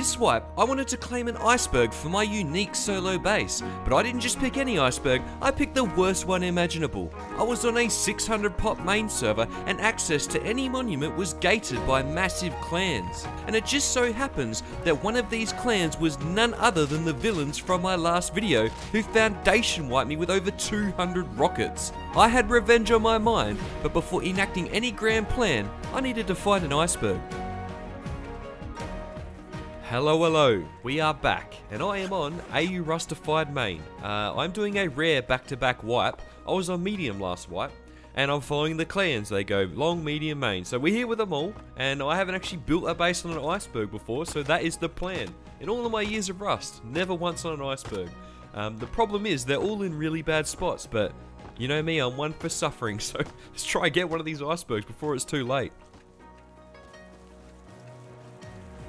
this wipe, I wanted to claim an iceberg for my unique solo base, but I didn't just pick any iceberg, I picked the worst one imaginable. I was on a 600 pop main server, and access to any monument was gated by massive clans. And it just so happens that one of these clans was none other than the villains from my last video, who foundation wiped me with over 200 rockets. I had revenge on my mind, but before enacting any grand plan, I needed to find an iceberg. Hello, we are back, and I am on AU Rustified Main. I'm doing a rare back-to-back wipe. I was on medium last wipe, and I'm following the clans. They go long, medium, main. So we're here with them all, and I haven't actually built a base on an iceberg before, so that is the plan. In all of my years of Rust, never once on an iceberg. The problem is they're all in really bad spots, but you know me, I'm one for suffering, so let's try and get one of these icebergs before it's too late.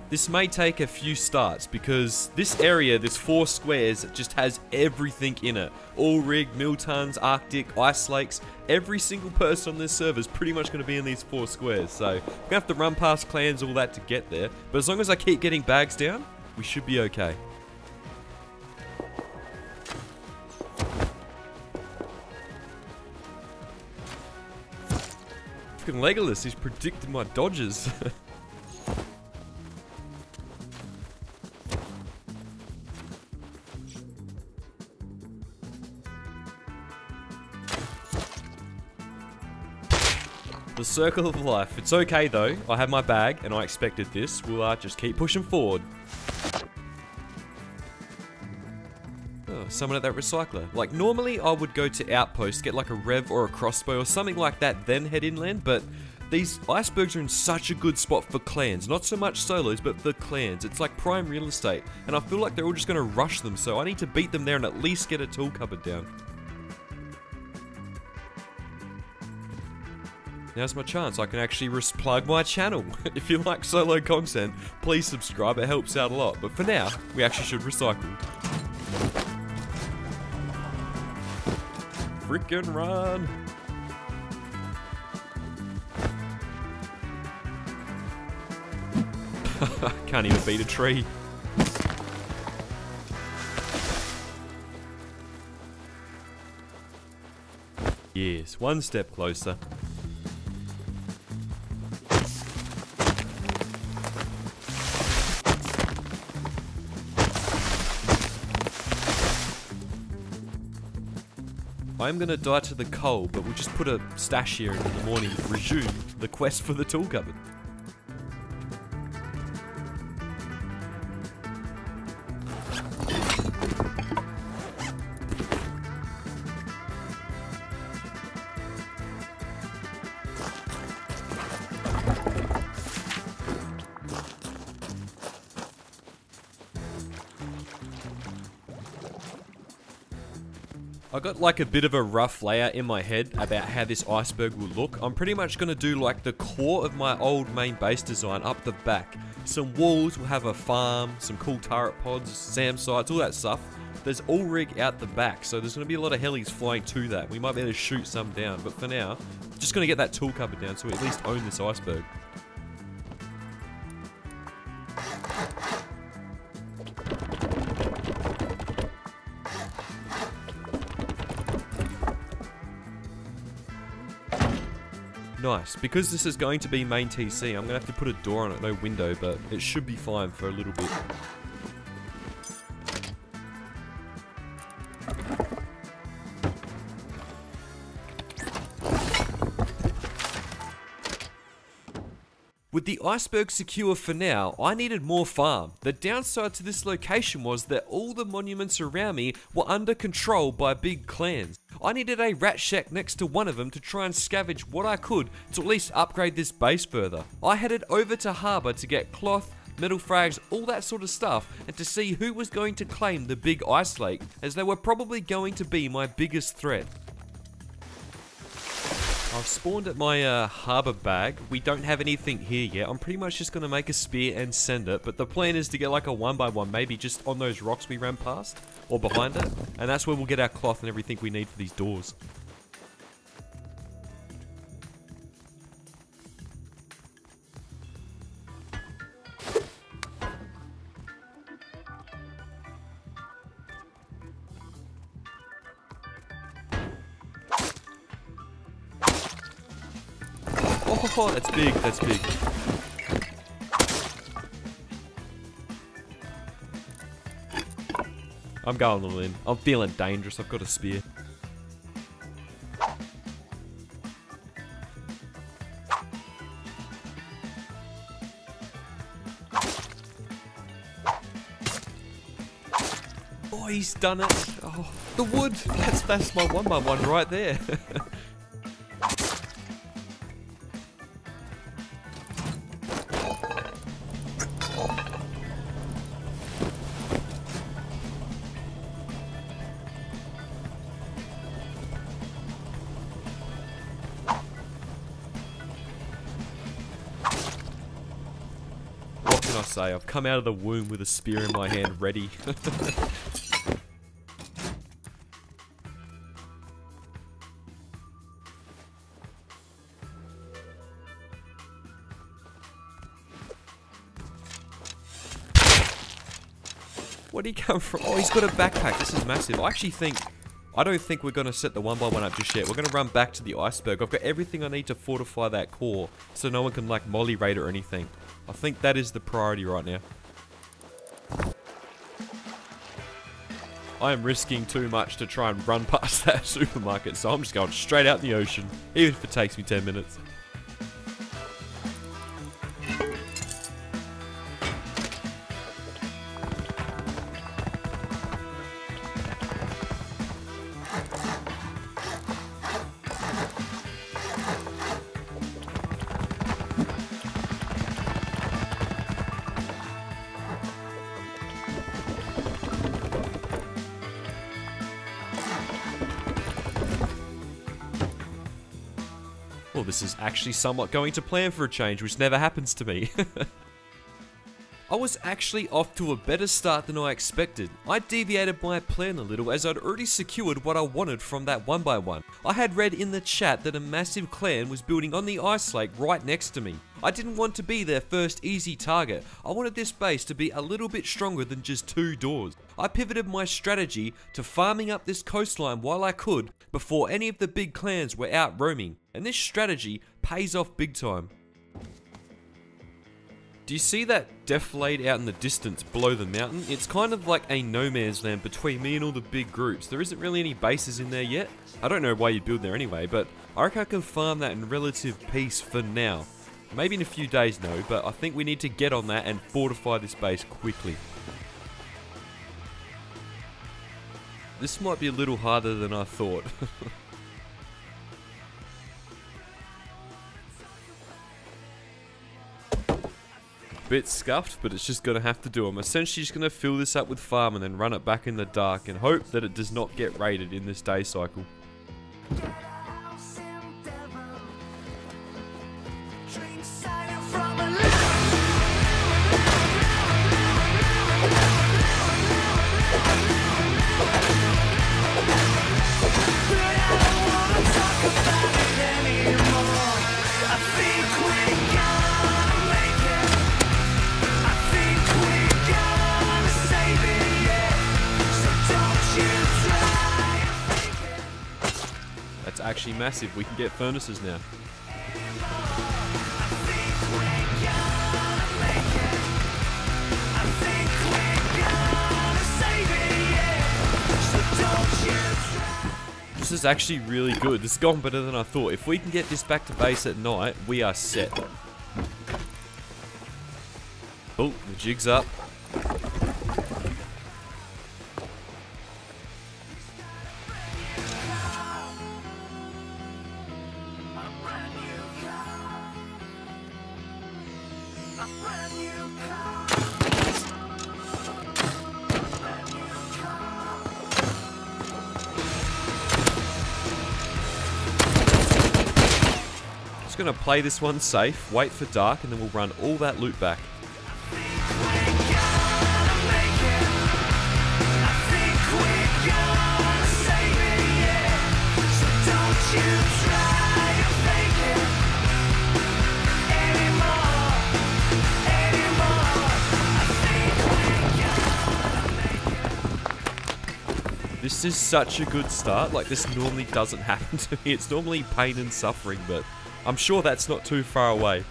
This may take a few starts because this area, this 4 squares, just has everything in it. All rigged, mill tons, arctic, ice lakes. Every single person on this server is pretty much going to be in these 4 squares. So, we're going to have to run past clans, all that to get there. But as long as I keep getting bags down, we should be okay. Fucking Legolas, he's predicted my dodges. The circle of life. It's okay though, I have my bag and I expected this. We'll just keep pushing forward. Oh, someone at that recycler. Like normally I would go to outpost, get like a rev or a crossbow or something like that, then head inland, but these icebergs are in such a good spot for clans. Not so much solos, but for clans. It's like prime real estate, and I feel like they're all just gonna rush them, so I need to beat them there and at least get a tool cupboard down. Now's my chance, I can actually plug my channel. If you like solo content, please subscribe, it helps out a lot. But for now, we actually should recycle. Frickin' run! Can't even beat a tree. Yes, one step closer. I'm gonna die to the coal, but we'll just put a stash here and in the morning resume the quest for the tool cupboard. I got like a bit of a rough layout in my head about how this iceberg will look. I'm pretty much going to do like the core of my old main base design up the back. Some walls, we'll have a farm, some cool turret pods, SAM sites, all that stuff. There's all rig out the back, so there's going to be a lot of helis flying to that. We might be able to shoot some down, but for now, I'm just going to get that tool cupboard down so we at least own this iceberg. Nice. Because this is going to be main TC, I'm going to have to put a door on it, no window, but it should be fine for a little bit. With the iceberg secure for now, I needed more farm. The downside to this location was that all the monuments around me were under control by big clans. I needed a rat shack next to one of them to try and scavenge what I could to at least upgrade this base further. I headed over to harbour to get cloth, metal frags, all that sort of stuff, and to see who was going to claim the big ice lake, as they were probably going to be my biggest threat. I've spawned at my harbour bag. We don't have anything here yet. I'm pretty much just going to make a spear and send it, but the plan is to get like a 1x1, maybe just on those rocks we ran past, or behind it, and that's where we'll get our cloth and everything we need for these doors. ho, ho. That's big, that's big. I'm going all in. I'm feeling dangerous. I've got a spear. Oh, he's done it. Oh, the wood. That's my 1x1 right there. Say, I've come out of the womb with a spear in my hand, ready. Where'd he come from? Oh, he's got a backpack. This is massive. I don't think we're going to set the 1x1 up just yet. We're going to run back to the iceberg. I've got everything I need to fortify that core, so no one can, like, molly raid or anything. I think that is the priority right now. I am risking too much to try and run past that supermarket, so I'm just going straight out in the ocean, even if it takes me 10 minutes. Well, this is actually somewhat going to plan for a change, which never happens to me. I was actually off to a better start than I expected. I deviated my plan a little as I'd already secured what I wanted from that 1x1. I had read in the chat that a massive clan was building on the ice lake right next to me. I didn't want to be their first easy target. I wanted this base to be a little bit stronger than just 2 doors. I pivoted my strategy to farming up this coastline while I could before any of the big clans were out roaming. And this strategy pays off big time. Do you see that def laid out in the distance below the mountain? It's kind of like a no man's land between me and all the big groups. There isn't really any bases in there yet. I don't know why you'd build there anyway, but I reckon I can farm that in relative peace for now. Maybe in a few days, no, but I think we need to get on that and fortify this base quickly. This might be a little harder than I thought. Bit scuffed, but it's just gonna have to do. I'm essentially just gonna fill this up with farm and then run it back in the dark and hope that it does not get raided in this day cycle. Actually massive, we can get furnaces now. This is actually really good. This has gone better than I thought. If we can get this back to base at night, we are set. Oh, the jig's up. Gonna play this one safe, wait for dark, and then we'll run all that loot back. This is such a good start. Like, this normally doesn't happen to me. It's normally pain and suffering, but I'm sure that's not too far away.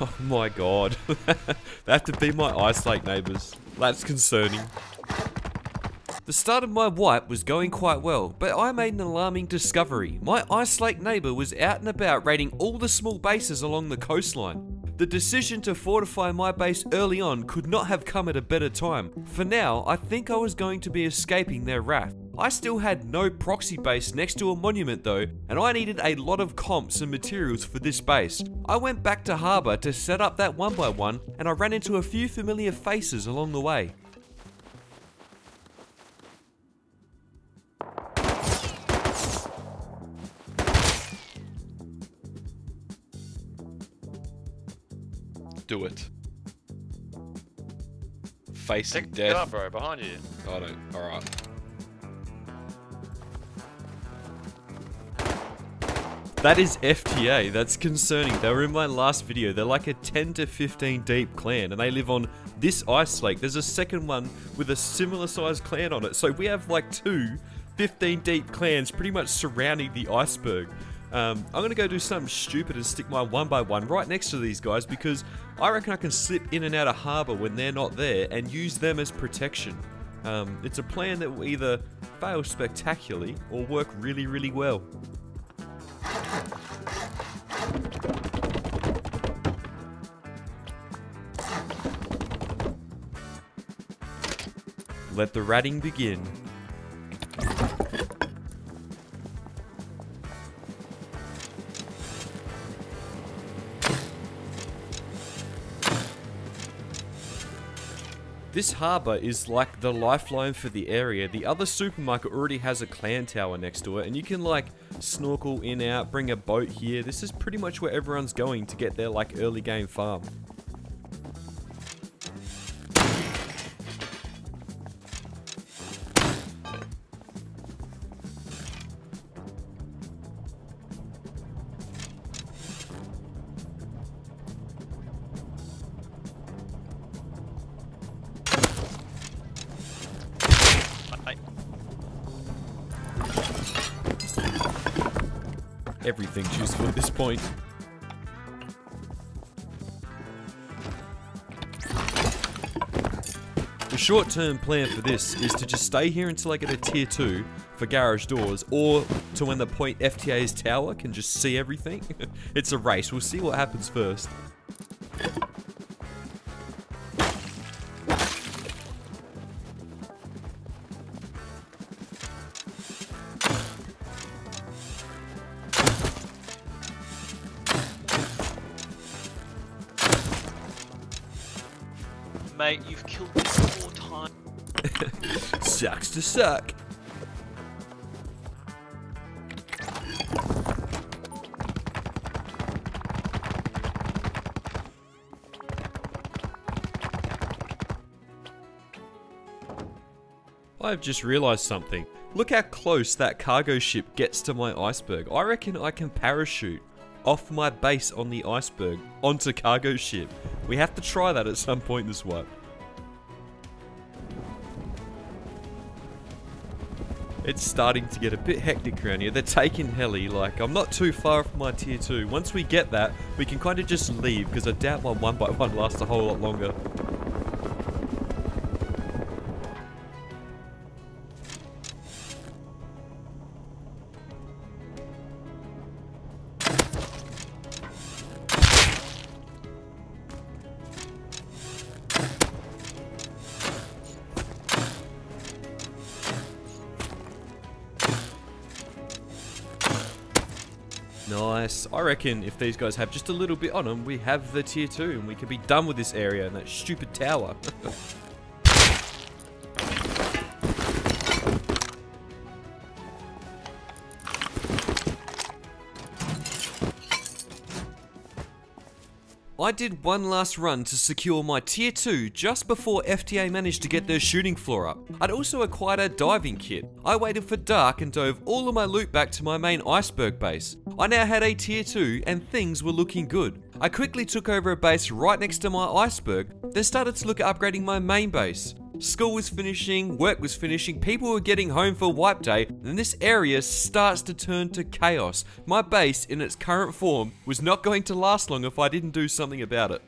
Oh my god. That to be my ice lake neighbours. That's concerning. The start of my wipe was going quite well, but I made an alarming discovery. My ice lake neighbour was out and about raiding all the small bases along the coastline. The decision to fortify my base early on could not have come at a better time. For now, I think I was going to be escaping their wrath. I still had no proxy base next to a monument though, and I needed a lot of comps and materials for this base. I went back to harbour to set up that 1x1, and I ran into a few familiar faces along the way. Do it. Facing death. Get up, bro, behind you. I don't. Alright. That is FTA. That's concerning. They were in my last video. They're like a 10 to 15 deep clan, and they live on this ice lake. There's a second one with a similar sized clan on it. So we have like two 15 deep clans pretty much surrounding the iceberg. I'm going to go do something stupid and stick my 1x1 right next to these guys because I reckon I can slip in and out of harbour when they're not there and use them as protection. It's a plan that will either fail spectacularly or work really, really well. Let the ratting begin. This harbour is like the lifeline for the area. The other supermarket already has a clan tower next to it, and you can like snorkel in, out, bring a boat here. This is pretty much where everyone's going to get their like early game farm. Everything's useful at this point. The short-term plan for this is to just stay here until I get a tier 2 for garage doors, or to when the point FTA's tower can just see everything. It's a race, we'll see what happens first. Mate, you've killed me 4 times. Sucks to suck. I've just realised something. Look how close that cargo ship gets to my iceberg. I reckon I can parachute off my base on the iceberg onto cargo ship. We have to try that at some point this wipe. It's starting to get a bit hectic around here. They're taking heli, like I'm not too far from my tier 2. Once we get that, we can kind of just leave because I doubt my 1x1 lasts a whole lot longer. Nice. I reckon if these guys have just a little bit on them, we have the tier 2 and we can be done with this area and that stupid tower. I did one last run to secure my tier 2 just before FTA managed to get their shooting floor up. I'd also acquired a diving kit. I waited for dark and dove all of my loot back to my main iceberg base. I now had a tier 2 and things were looking good. I quickly took over a base right next to my iceberg, then started to look at upgrading my main base. School was finishing, work was finishing, people were getting home for wipe day, and this area starts to turn to chaos. My base, in its current form, was not going to last long if I didn't do something about it.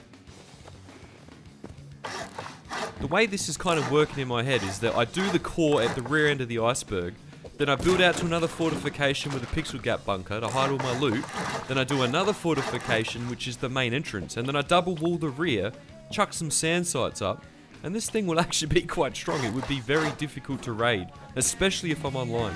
The way this is kind of working in my head is that I do the core at the rear end of the iceberg, then I build out to another fortification with a pixel gap bunker to hide all my loot, then I do another fortification which is the main entrance, and then I double wall the rear, chuck some sand sites up, and this thing will actually be quite strong. It would be very difficult to raid, especially if I'm online.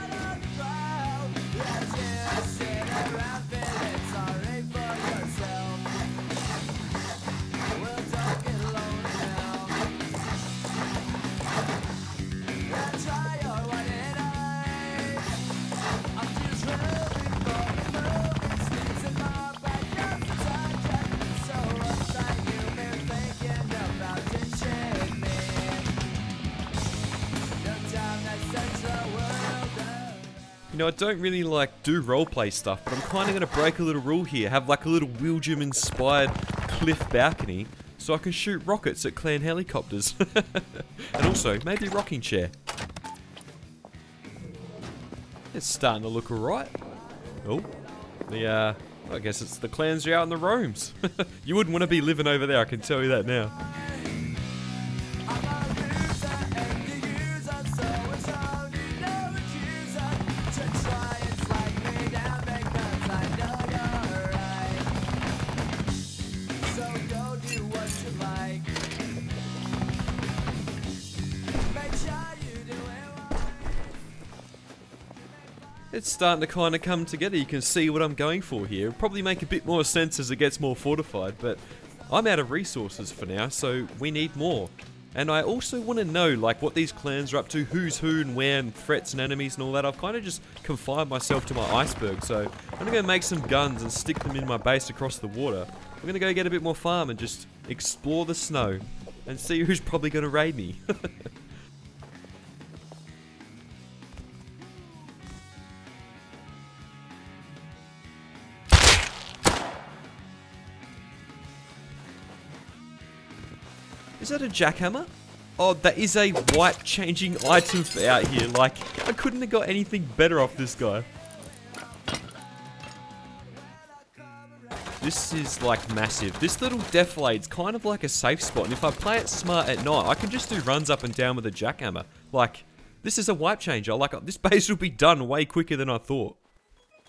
You know, I don't really like do roleplay stuff, but I'm kind of going to break a little rule here, have like a little William inspired cliff balcony so I can shoot rockets at clan helicopters and also maybe rocking chair. It's starting to look alright. Oh, I guess it's the clans are out in the roams. You wouldn't want to be living over there, I can tell you that now. It's starting to kind of come together. You can see what I'm going for here. It'll probably make a bit more sense as it gets more fortified, but I'm out of resources for now, so we need more. And I also want to know, like, what these clans are up to, who's who and where, and threats and enemies and all that. I've kind of just confined myself to my iceberg, so I'm gonna go make some guns and stick them in my base across the water. I'm gonna go get a bit more farm and just explore the snow and see who's probably gonna raid me. Is that a jackhammer? Oh, that is a white changing item for out here. Like, I couldn't have got anything better off this guy. This is, like, massive. This little deathblade's kind of like a safe spot, and if I play it smart at night, I can just do runs up and down with a jackhammer. Like, this is a wipe changer. Like, this base will be done way quicker than I thought.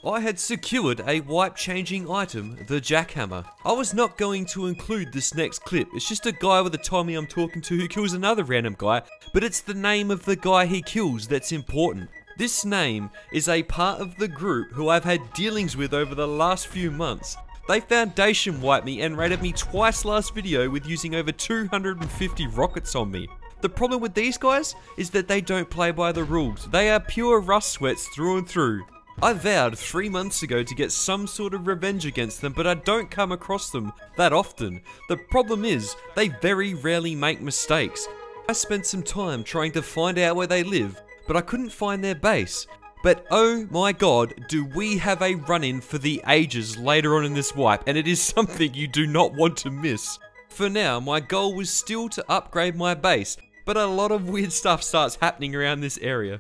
I had secured a wipe-changing item, the jackhammer. I was not going to include this next clip. It's just a guy with a Tommy I'm talking to who kills another random guy, but it's the name of the guy he kills that's important. This name is a part of the group who I've had dealings with over the last few months. They foundation wiped me and raided me twice last video with using over 250 rockets on me. The problem with these guys is that they don't play by the rules. They are pure Rust sweats through and through. I vowed 3 months ago to get some sort of revenge against them, but I don't come across them that often. The problem is, they very rarely make mistakes. I spent some time trying to find out where they live, but I couldn't find their base. But oh my god, do we have a run-in for the ages later on in this wipe, and it is something you do not want to miss. For now, my goal was still to upgrade my base, but a lot of weird stuff starts happening around this area.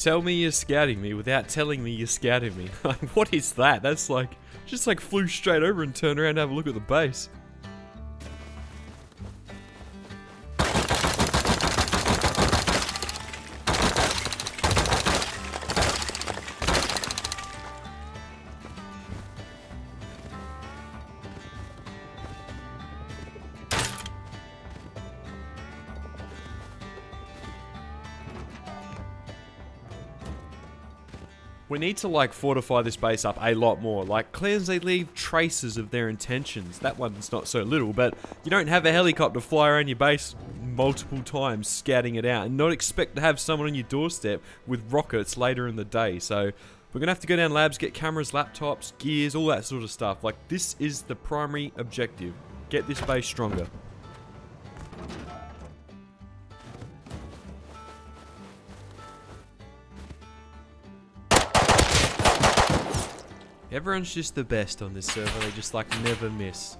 Tell me you're scouting me without telling me you're scouting me. What is that? That's like, just like flew straight over and turned around to have a look at the base. We need to, like, fortify this base up a lot more. Like, clans, they leave traces of their intentions. That one's not so little, but you don't have a helicopter fly around your base multiple times scouting it out and not expect to have someone on your doorstep with rockets later in the day. So we're gonna have to go down labs, get cameras, laptops, gears, all that sort of stuff. Like, this is the primary objective. Get this base stronger. Everyone's just the best on this server, they just like never miss.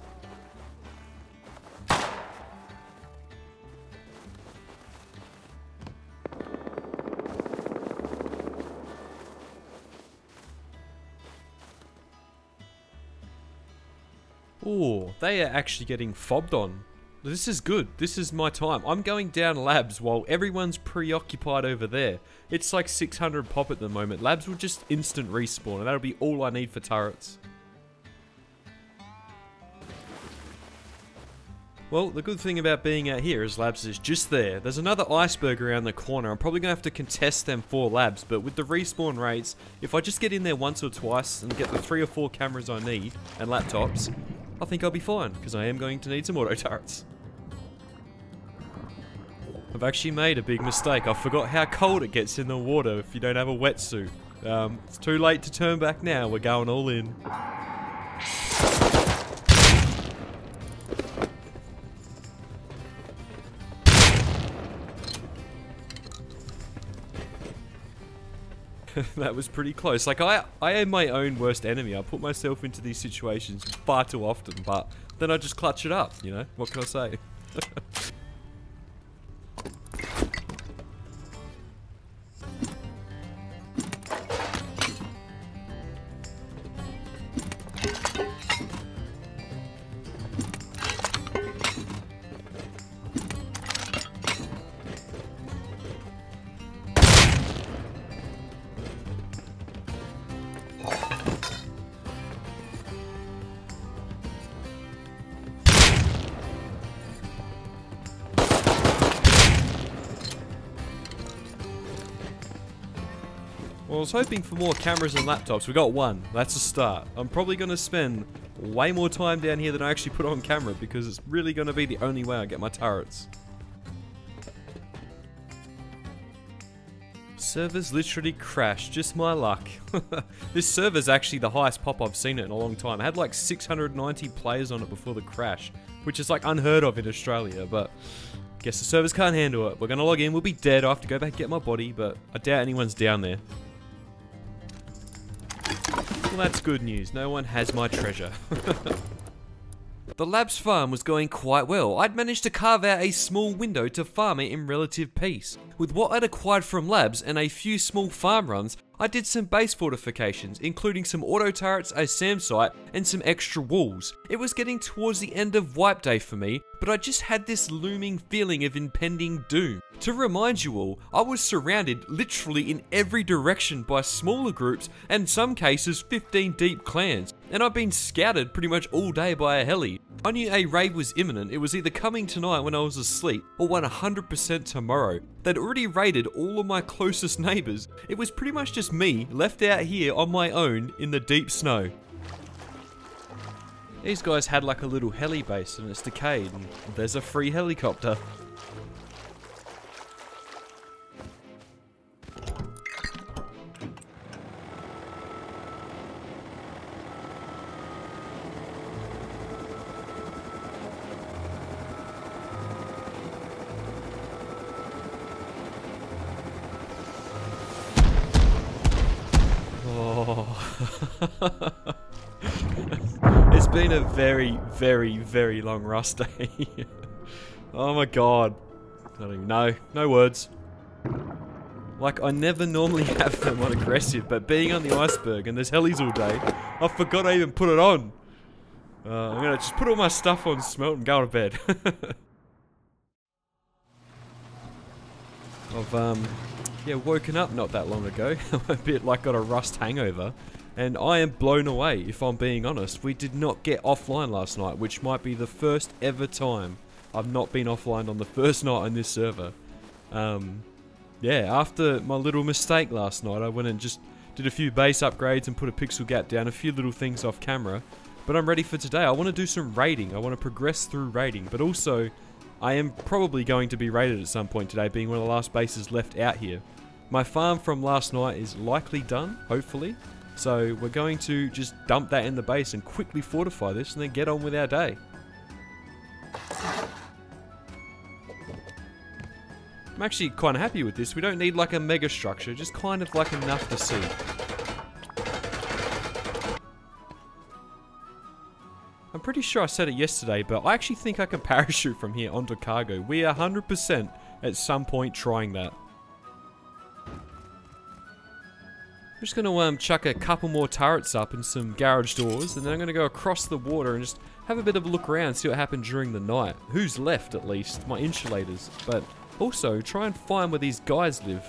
Ooh, they are actually getting fobbed on. This is good. This is my time. I'm going down labs while everyone's preoccupied over there. It's like 600 pop at the moment. Labs will just instant respawn, and that'll be all I need for turrets. Well, the good thing about being out here is labs is just there. There's another iceberg around the corner. I'm probably going to have to contest them for labs, but with the respawn rates, if I just get in there once or twice and get the 3 or 4 cameras I need, and laptops, I think I'll be fine, because I am going to need some auto turrets. I've actually made a big mistake. I forgot how cold it gets in the water if you don't have a wetsuit. It's too late to turn back now. We're going all in. That was pretty close. Like, I am my own worst enemy. I put myself into these situations far too often, but then I just clutch it up, you know? What can I say? I was hoping for more cameras and laptops. We got one. That's a start. I'm probably going to spend way more time down here than I actually put on camera, because it's really going to be the only way I get my turrets. Server's literally crashed. Just my luck. This server's actually the highest pop I've seen it in a long time. I had like 690 players on it before the crash, which is like unheard of in Australia, but guess the servers can't handle it. We're going to log in. We'll be dead. I have to go back and get my body, but I doubt anyone's down there. Well, that's good news. No one has my treasure. The lab's farm was going quite well. I'd managed to carve out a small window to farm it in relative peace. With what I'd acquired from labs and a few small farm runs, I did some base fortifications, including some auto turrets, a SAM site, and some extra walls. It was getting towards the end of wipe day for me, but I just had this looming feeling of impending doom. To remind you all, I was surrounded literally in every direction by smaller groups, and in some cases 15 deep clans, and I've been scouted pretty much all day by a heli. I knew a raid was imminent. It was either coming tonight when I was asleep, or 100% tomorrow. They'd already raided all of my closest neighbours. It was pretty much just me left out here on my own in the deep snow. These guys had like a little heli base and it's decayed, and there's a free helicopter. Oh. It's been a very long Rust day. Oh my god. I don't even know. No words. Like, I never normally have them on aggressive, but being on the iceberg and there's helis all day, I forgot I even put it on. I'm gonna just put all my stuff on smelt and go to bed. I've, yeah, woken up not that long ago. A bit like got a Rust hangover. And I am blown away, if I'm being honest. We did not get offline last night, which might be the first ever time I've not been offline on the first night on this server. Yeah, after my little mistake last night, I went and just did a few base upgrades and put a pixel gap down, a few little things off camera. But I'm ready for today. I want to do some raiding. I want to progress through raiding, but also I am probably going to be raided at some point today, being one of the last bases left out here. My farm from last night is likely done, hopefully. So we're going to just dump that in the base and quickly fortify this and then get on with our day. I'm actually kind of happy with this. We don't need like a mega structure, just kind of like enough to see. I'm pretty sure I said it yesterday, but I actually think I can parachute from here onto cargo. We are 100% at some point trying that. I'm just going to chuck a couple more turrets up and some garage doors, and then I'm going to go across the water and just have a bit of a look around, see what happened during the night. Who's left, at least? My insulators. But also, try and find where these guys live.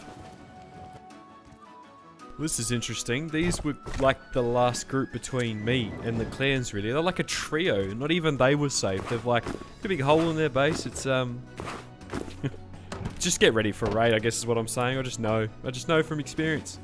This is interesting. These were like the last group between me and the clans, really. They're like a trio. Not even they were safe. They've like a big hole in their base. It's just get ready for a raid, I guess is what I'm saying. I just know. I just know from experience.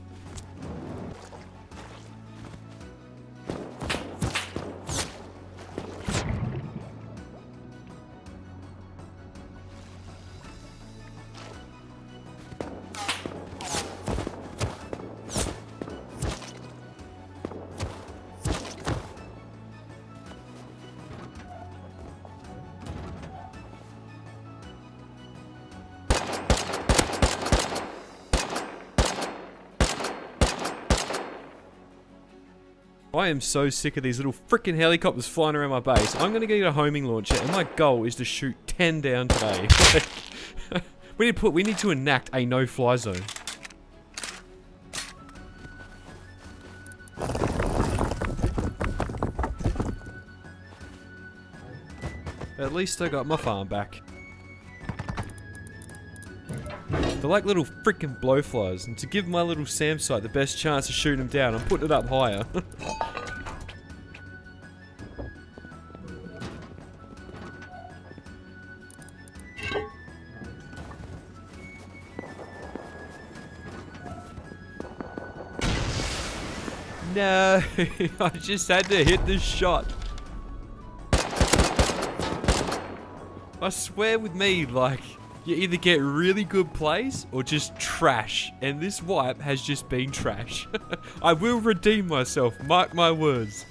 I am so sick of these little freaking helicopters flying around my base. I'm going to get a homing launcher, and my goal is to shoot 10 down today. we need to enact a no-fly zone. At least I got my farm back. They're like little freaking blowflies, and to give my little SAM site the best chance to shoot them down, I'm putting it up higher. No, I just had to hit this shot. I swear with me, like, you either get really good plays or just trash. And this wipe has just been trash. I will redeem myself, mark my words.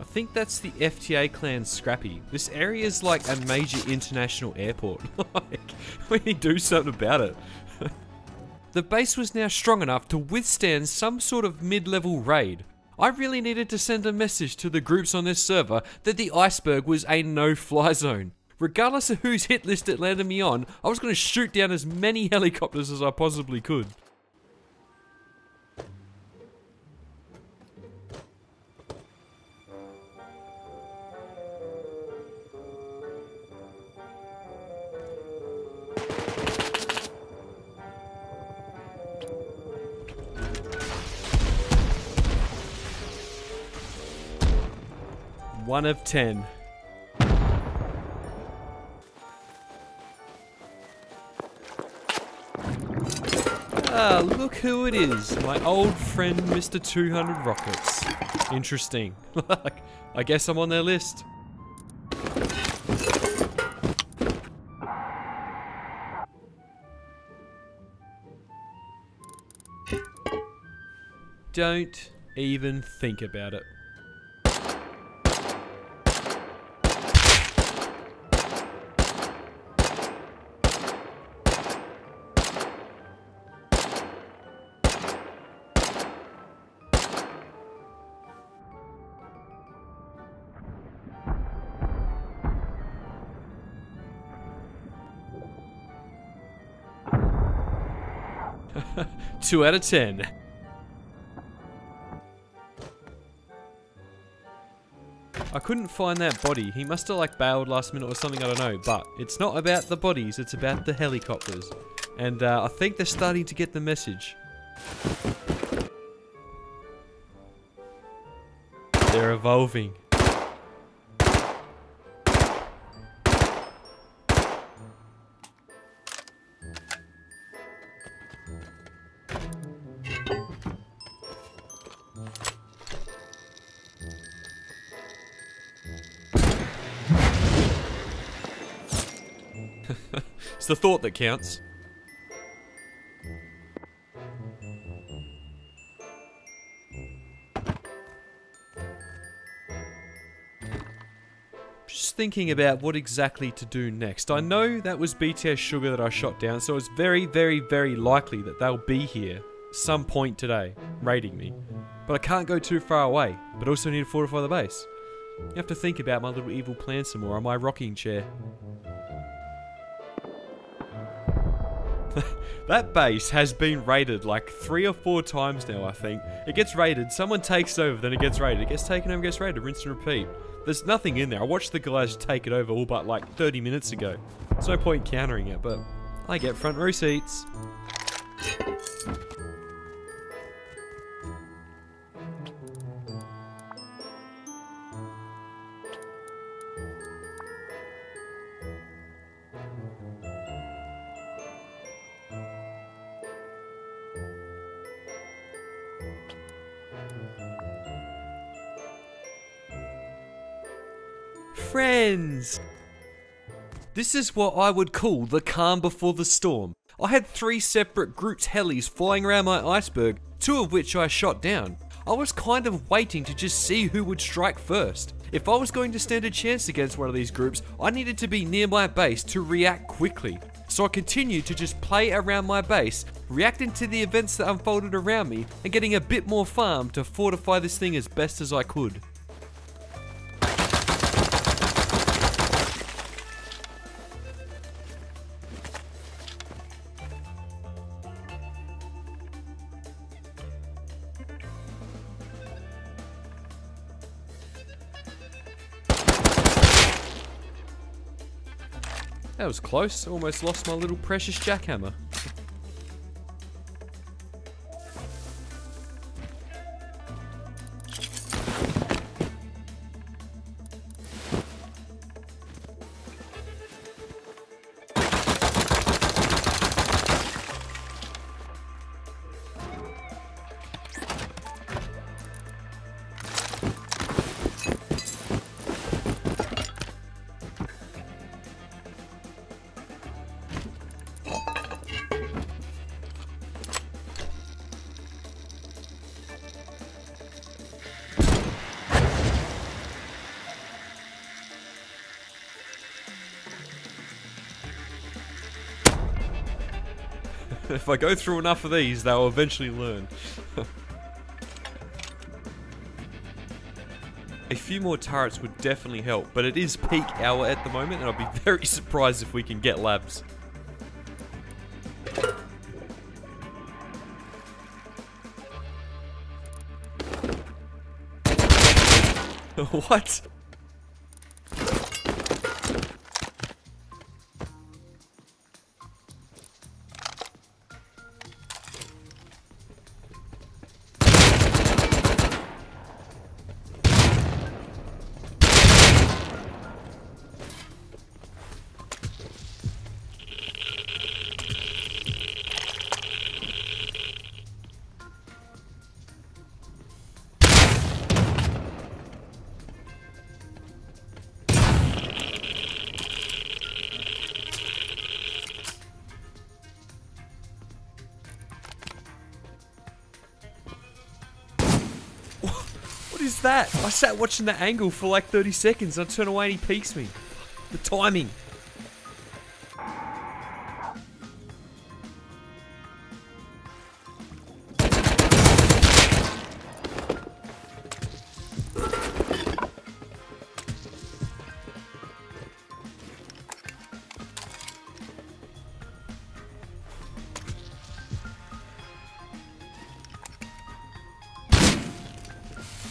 I think that's the FTA clan Scrappy. This area is like a major international airport. Like, we need to do something about it. The base was now strong enough to withstand some sort of mid-level raid. I really needed to send a message to the groups on this server that the iceberg was a no-fly zone. Regardless of whose hit list it landed me on, I was going to shoot down as many helicopters as I possibly could. One of 10. Ah, look who it is. My old friend, Mr. 200 Rockets. Interesting. I guess I'm on their list. Don't even think about it. Two out of 10. I couldn't find that body. He must have like bailed last minute or something, I don't know. But it's not about the bodies, it's about the helicopters. And I think they're starting to get the message. They're evolving. It's the thought that counts. Just thinking about what exactly to do next. I know that was BTS Sugar that I shot down, so it's very, very, very likely that they'll be here some point today, raiding me. But I can't go too far away. but also need to fortify the base. You have to think about my little evil plan some more on my rocking chair. That base has been raided like 3 or 4 times now, I think. It gets raided, someone takes over, then it gets raided. It gets taken over, gets raided, rinse and repeat. There's nothing in there. I watched the guys take it over all but like 30 minutes ago. There's no point countering it, but I get front row seats. Friends! This is what I would call the calm before the storm. I had 3 separate groups helis flying around my iceberg, 2 of which I shot down. I was kind of waiting to just see who would strike first. If I was going to stand a chance against one of these groups, I needed to be near my base to react quickly. So I continued to just play around my base, reacting to the events that unfolded around me, and getting a bit more farm to fortify this thing as best as I could. That was close. I almost lost my little precious jackhammer. If I go through enough of these, they'll eventually learn. A few more turrets would definitely help, but it is peak hour at the moment, and I'll be very surprised if we can get labs. What? That I sat watching the angle for like 30 seconds and I turn away and he peeks me. The timing.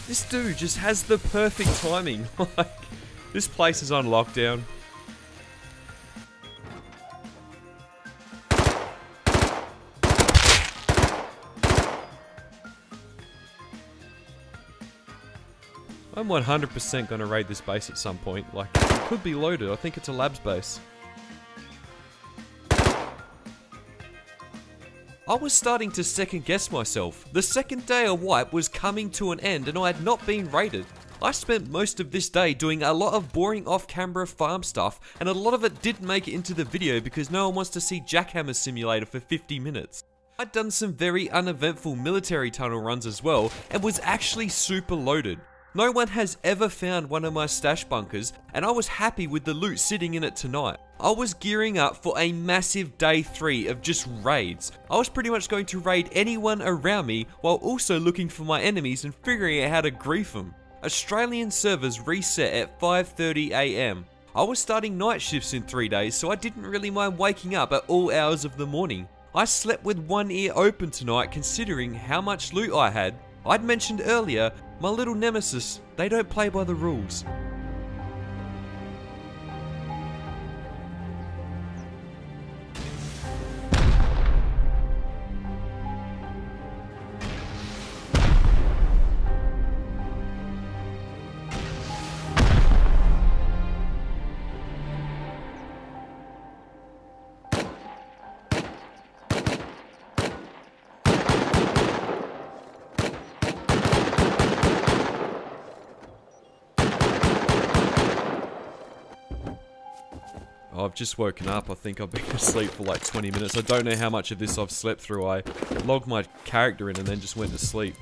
This dude just has the perfect timing. Like, this place is on lockdown. I'm 100% gonna raid this base at some point. Like, it could be loaded. I think it's a labs base. I was starting to second guess myself. The second day of wipe was coming to an end and I had not been raided. I spent most of this day doing a lot of boring off-camera farm stuff, and a lot of it didn't make it into the video because no one wants to see Jackhammer Simulator for 50 minutes. I'd done some very uneventful military tunnel runs as well, and was actually super loaded. No one has ever found one of my stash bunkers, and I was happy with the loot sitting in it tonight. I was gearing up for a massive day 3 of just raids. I was pretty much going to raid anyone around me while also looking for my enemies and figuring out how to grief them. Australian servers reset at 5:30 AM. I was starting night shifts in 3 days, so I didn't really mind waking up at all hours of the morning. I slept with one ear open tonight considering how much loot I had. I'd mentioned earlier, my little nemesis, they don't play by the rules. I've just woken up. I think I've been asleep for like 20 minutes. I don't know how much of this I've slept through. I logged my character in and then just went to sleep.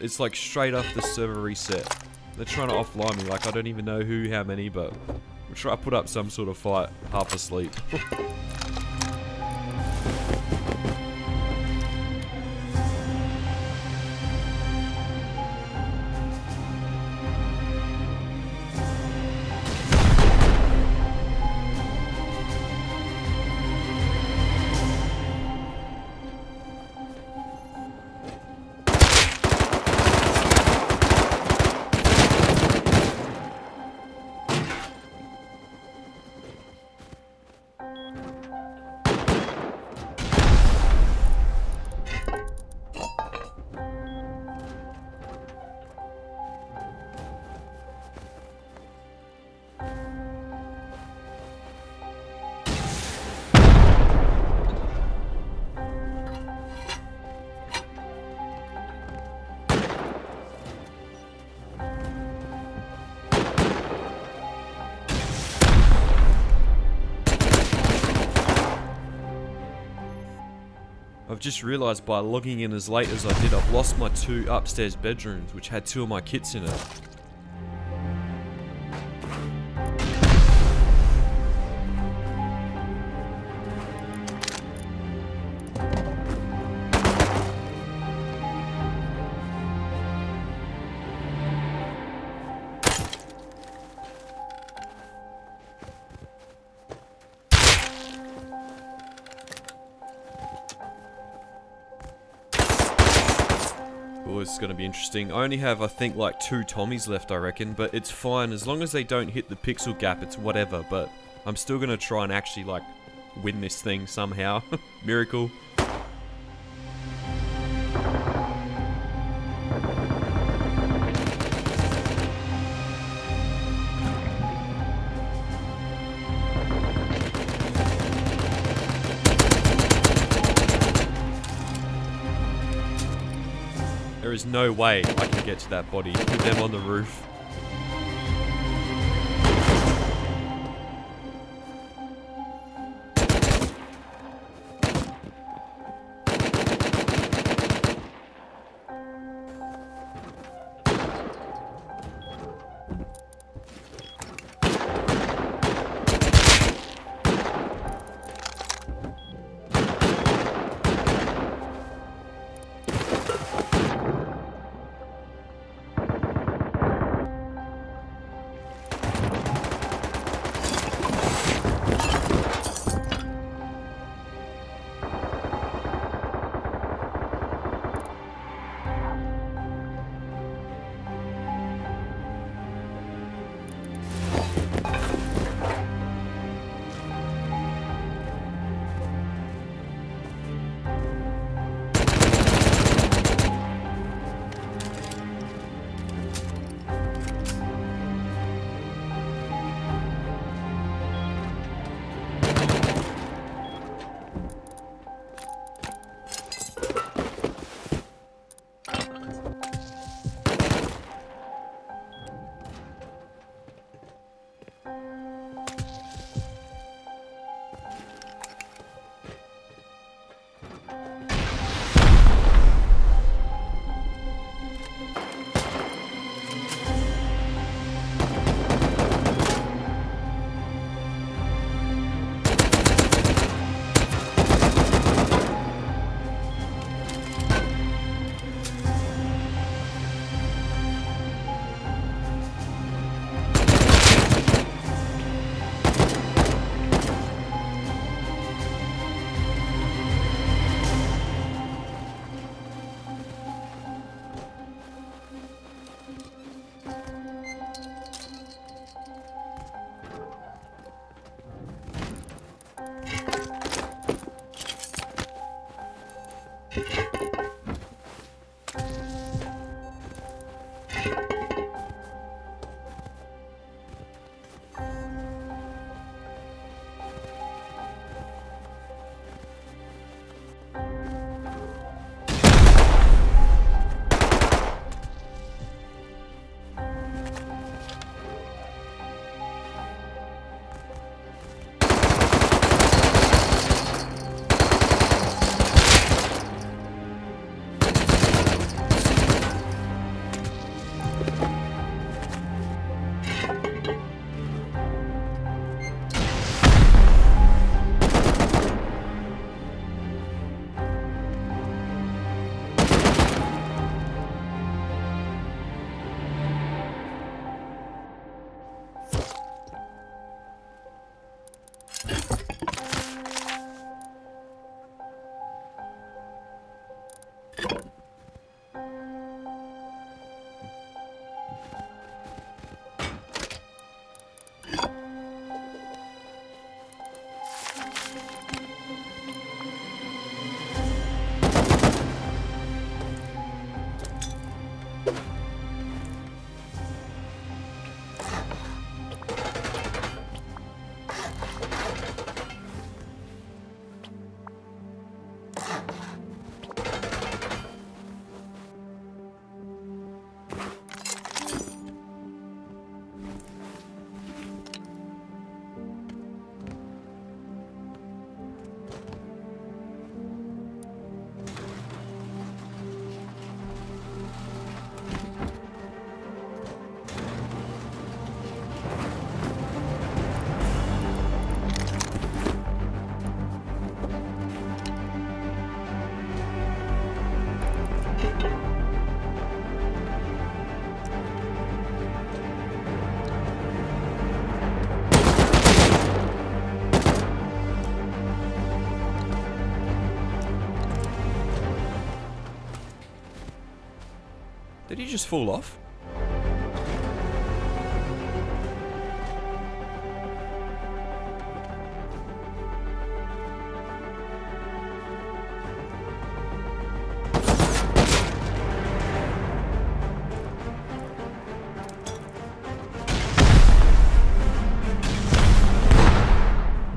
It's like straight off the server reset. They're trying to offline me. Like, I don't even know who, how many, but we'll try to put up some sort of fight half asleep. I've just realised by logging in as late as I did, I've lost my 2 upstairs bedrooms, which had 2 of my kits in it. It's going to be interesting. I only have, I think, like 2 Tommies left, I reckon, but it's fine. As long as they don't hit the pixel gap, it's whatever, but I'm still going to try and actually, like, win this thing somehow. Miracle. There is no way I can get to that body with them on the roof. Did you just fall off?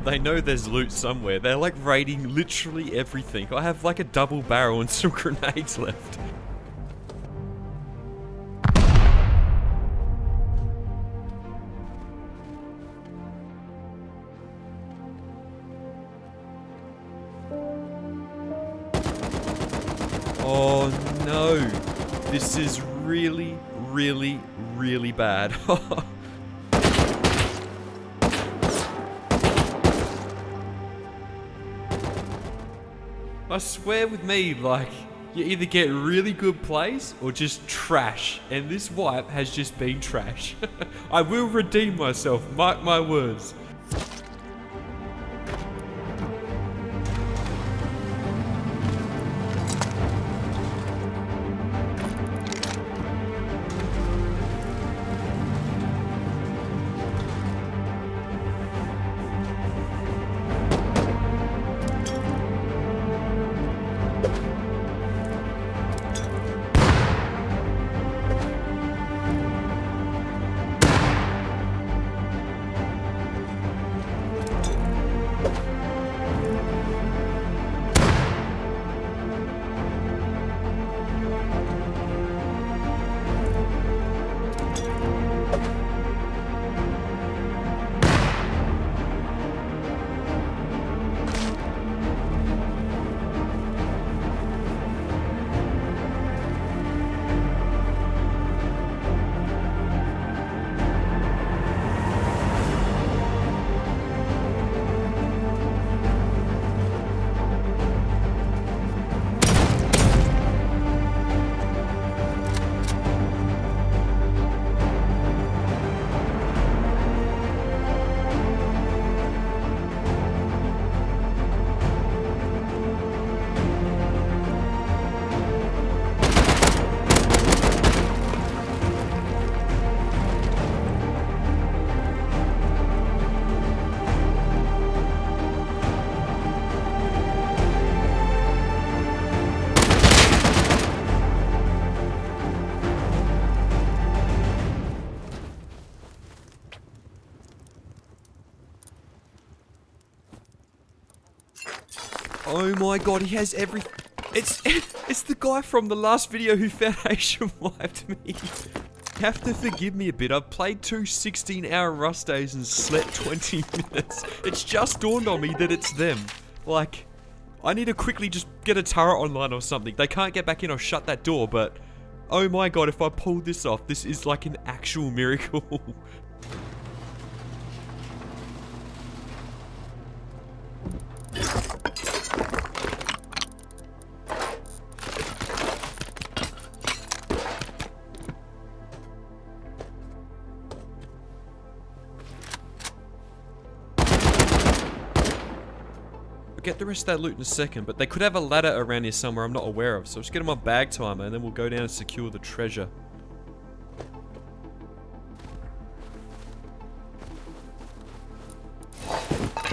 They know there's loot somewhere. They're like raiding literally everything. I have like a double barrel and some grenades left. Oh no. This is really, really, really bad. I swear with me, like, you either get really good plays or just trash. And this wipe has just been trash. I will redeem myself, mark my words. Oh my god, he has everything. It's the guy from the last video who foundation wiped me. You have to forgive me a bit. I've played two 16-hour Rust days and slept 20 minutes. It's just dawned on me that it's them. Like, I need to quickly just get a turret online or something. They can't get back in or shut that door, but... oh my god, if I pulled this off, this is like an actual miracle. Get the rest of that loot in a second, but they could have a ladder around here somewhere I'm not aware of, so just get them on bag timer and then we'll go down and secure the treasure. I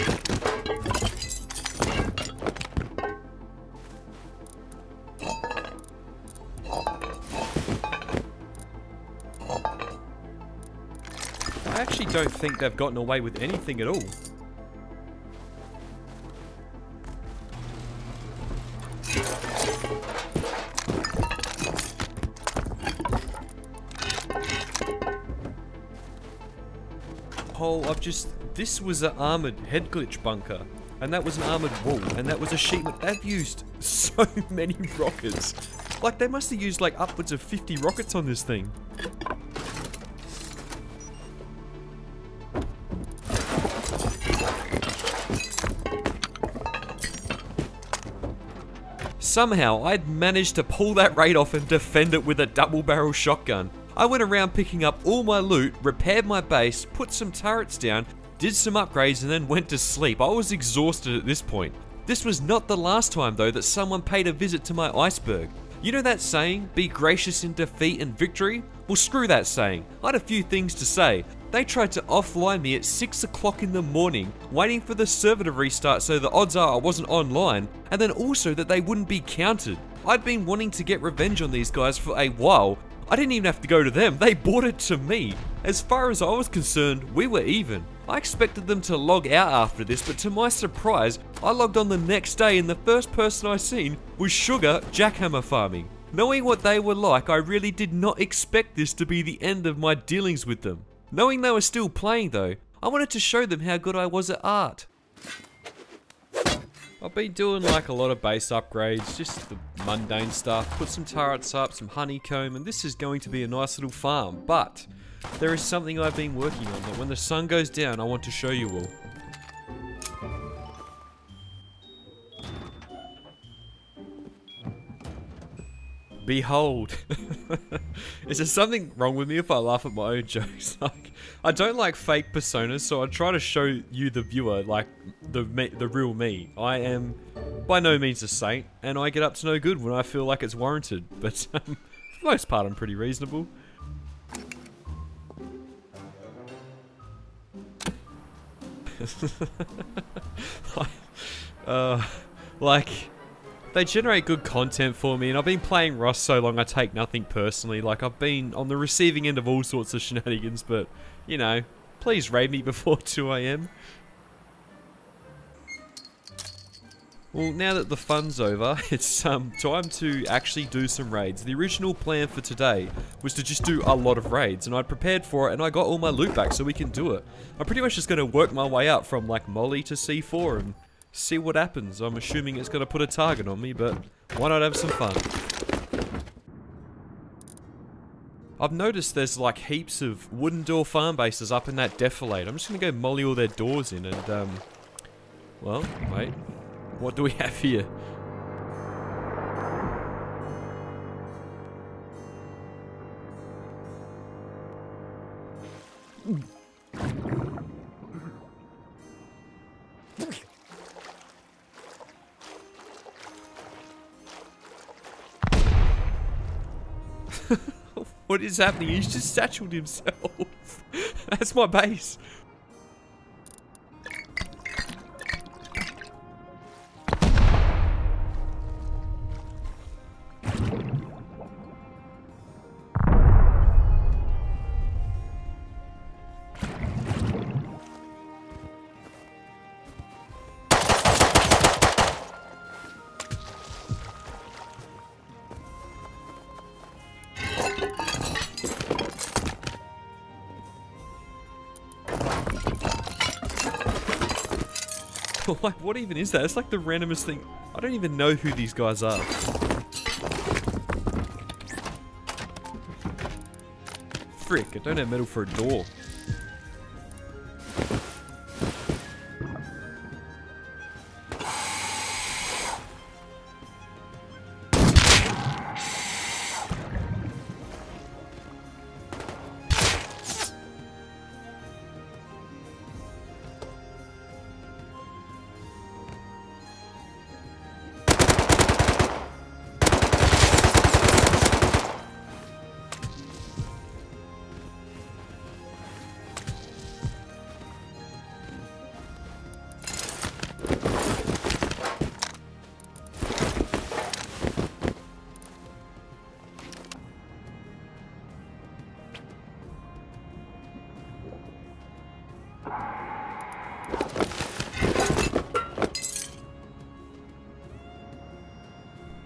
actually don't think they've gotten away with anything at all. This was an armoured head glitch bunker, and that was an armoured wall, and that was a sheet. They've used so many rockets. Like, they must have used like upwards of 50 rockets on this thing. Somehow, I'd managed to pull that raid off and defend it with a double barrel shotgun. I went around picking up all my loot, repaired my base, put some turrets down, did some upgrades and then went to sleep. I was exhausted at this point. This was not the last time though that someone paid a visit to my iceberg. You know that saying, be gracious in defeat and victory? Well, screw that saying. I had a few things to say. They tried to offline me at 6 o'clock in the morning, waiting for the server to restart so the odds are I wasn't online, and then also that they wouldn't be counted. I'd been wanting to get revenge on these guys for a while. I didn't even have to go to them, they bought it to me. As far as I was concerned, we were even. I expected them to log out after this, but to my surprise, I logged on the next day and the first person I seen was Sugar jackhammer farming. Knowing what they were like, I really did not expect this to be the end of my dealings with them. Knowing they were still playing though, I wanted to show them how good I was at art. I've been doing like a lot of base upgrades, just the mundane stuff, put some turrets up, some honeycomb, and this is going to be a nice little farm, but there is something I've been working on that when the sun goes down I want to show you all. Behold. Is there something wrong with me if I laugh at my own jokes? Like, I don't like fake personas, so I try to show you, the viewer, like the real me. I am by no means a saint, and I get up to no good when I feel like it's warranted, but for the most part I'm pretty reasonable. They generate good content for me, and I've been playing Rust so long I take nothing personally. Like, I've been on the receiving end of all sorts of shenanigans, but, you know, please raid me before 2 AM. Well, now that the fun's over, it's time to actually do some raids. The original plan for today was to just do a lot of raids, and I prepared for it, and I got all my loot back, so we can do it. I'm pretty much just going to work my way up from, like, Molly to C4 and see what happens. I'm assuming it's going to put a target on me, but why not have some fun? I've noticed there's like heaps of wooden door farm bases up in that defilade. I'm just going to go molly all their doors in and, well, wait, what do we have here? What is happening? He's just satchelled himself. That's my base. Like, what even is that? It's like the randomest thing. I don't even know who these guys are. Frick, I don't have metal for a door.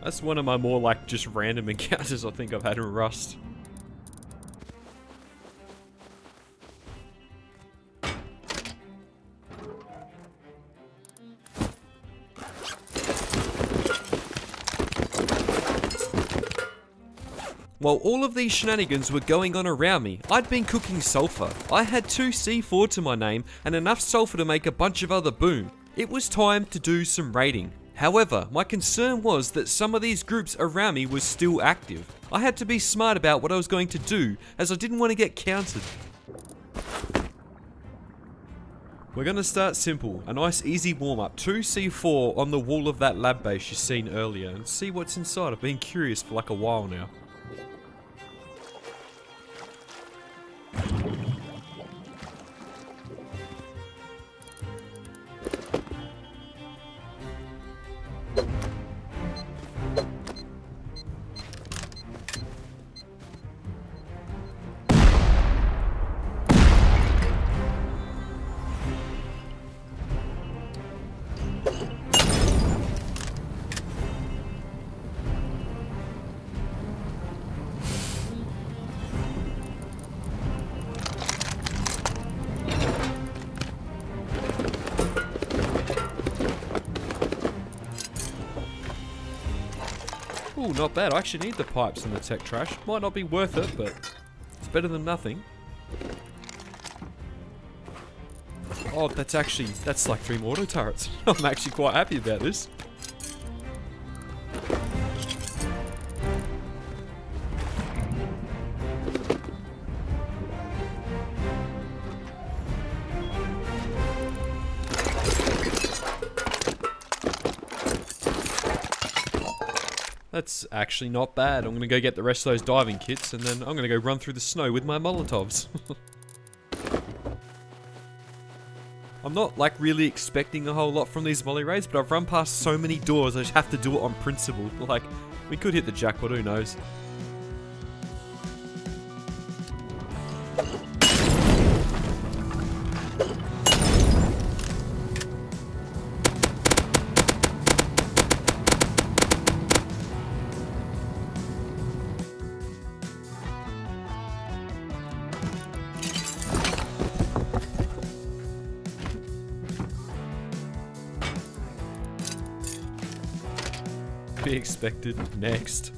That's one of my more like just random encounters I think I've had in Rust. While all of these shenanigans were going on around me, I'd been cooking sulfur. I had 2 C4 to my name and enough sulfur to make a bunch of other boom. It was time to do some raiding. However, my concern was that some of these groups around me was still active. I had to be smart about what I was going to do, as I didn't want to get counted. We're going to start simple, a nice easy warm-up. 2C4 on the wall of that lab base you seen earlier, and see what's inside. I've been curious for like a while now. Ooh, not bad. I actually need the pipes in the tech trash. Might not be worth it, but it's better than nothing. Oh, that's like 3 more auto turrets. I'm actually quite happy about this. That's actually not bad. I'm going to go get the rest of those diving kits, and then I'm going to go run through the snow with my Molotovs. I'm not like really expecting a whole lot from these molly raids, but I've run past so many doors I just have to do it on principle. Like, we could hit the jackpot, who knows. Be expected. Next.